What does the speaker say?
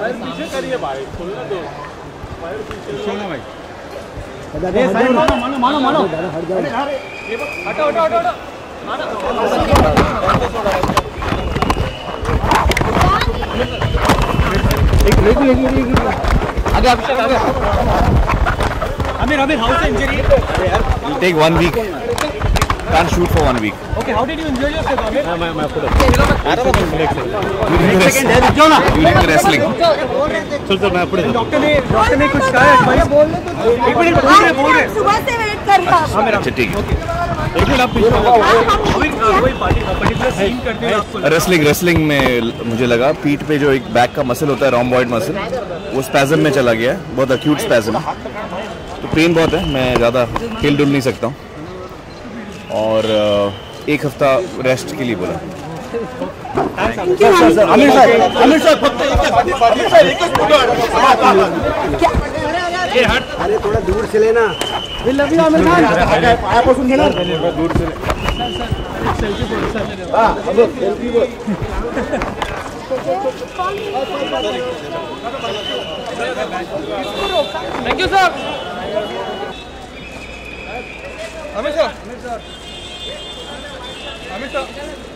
करिए भाई, खोलना दो भाई। मानो मानो मानो, हटाओ हटाओ हटाओ Aamir, how's the injury? He'll take 1 week. Can't shoot for 1 week. Okay, how did you injure yourself, Aamir? मैं खुद यूनिट रेसलिंग। चल मैं अपने डॉक्टर ने कुछ कहा है? एक मिनट बोल रहे सुबह से वेट कर रहा हूं। Aamir अच्छा ठीक है, लेकिन आप वही पर्टिकुलर सीन करते हैं। रेसलिंग में मुझे लगा पीठ पे जो एक बैक का मसल होता है, रॉम्बॉइड मसल, वो स्पैजम में चला गया है, बहुत अक्यूट स्पैजम है, तो पेन बहुत है, मैं ज़्यादा हिल डुल नहीं सकता हूँ और 1 हफ्ता रेस्ट के लिए बोला। अरे थोड़ा दूर से लेना। We love you, Aamir Khan. आप सुन लेना, दूर से सेल्फी बोल। Thank you sir. Aamir sir